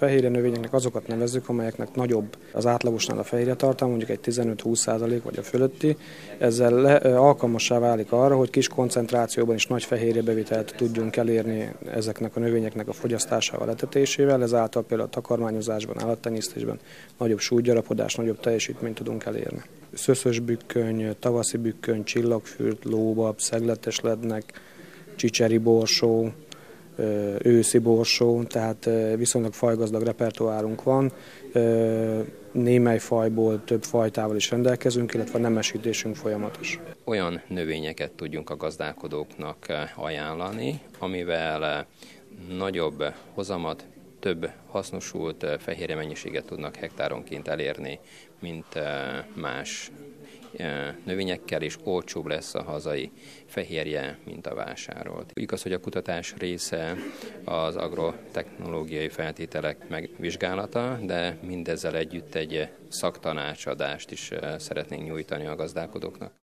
Fehérje növényeknek azokat nevezzük, amelyeknek nagyobb az átlagosnál a fehérje tartalma, mondjuk egy 15-20% vagy a fölötti. Ezzel alkalmassá válik arra, hogy kis koncentrációban is nagy fehérjebevitelt tudjunk elérni ezeknek a növényeknek a fogyasztásával, etetésével, ezáltal például a takarmányozásban, állattenyésztésben nagyobb súlygyarapodás, nagyobb teljesítményt tudunk elérni. Szöszös bükköny, tavaszi bükköny, csillagfürt, lóbab, szegletes lednek, csicseri borsó, őszi borsó, tehát viszonylag fajgazdag repertoárunk van. Némely fajból több fajtával is rendelkezünk, illetve a nemesítésünk folyamatos. Olyan növényeket tudjunk a gazdálkodóknak ajánlani, amivel nagyobb hozamat, több hasznosult fehérje mennyiséget tudnak hektáronként elérni, mint más növényekkel, és olcsóbb lesz a hazai fehérje, mint a vásárolt. Igaz, hogy a kutatás része az agrotechnológiai feltételek megvizsgálata, de mindezzel együtt egy szaktanácsadást is szeretnénk nyújtani a gazdálkodóknak.